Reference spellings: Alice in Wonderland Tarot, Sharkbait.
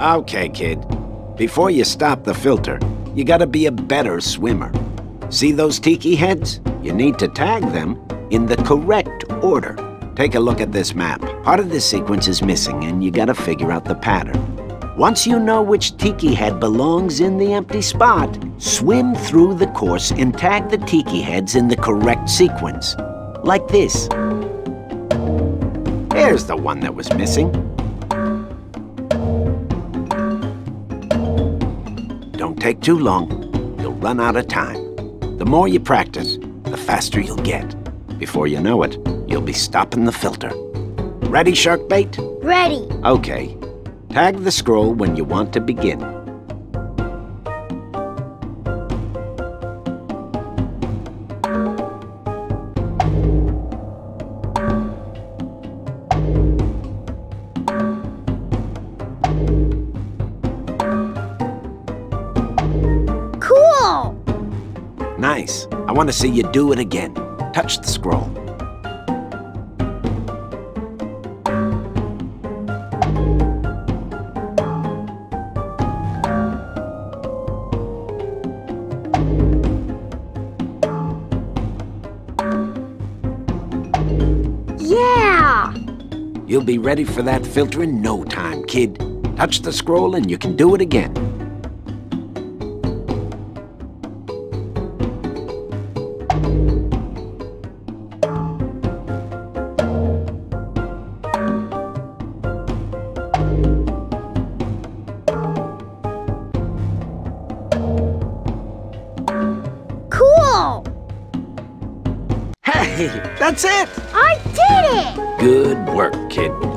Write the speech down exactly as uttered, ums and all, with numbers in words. Okay, kid. Before you stop the filter, you gotta be a better swimmer. See those tiki heads? You need to tag them in the correct order. Take a look at this map. Part of this sequence is missing, and you gotta figure out the pattern. Once you know which tiki head belongs in the empty spot, swim through the course and tag the tiki heads in the correct sequence. Like this. There's the one that was missing. Don't take too long. You'll run out of time. The more you practice, the faster you'll get. Before you know it, you'll be stopping the filter. Ready, Sharkbait? Ready. Okay. Tag the scroll when you want to begin. Cool! Nice. I want to see you do it again. Touch the scroll. Yeah! You'll be ready for that filter in no time, kid. Touch the scroll and you can do it again. Hey, that's it! I did it! Good work, kid.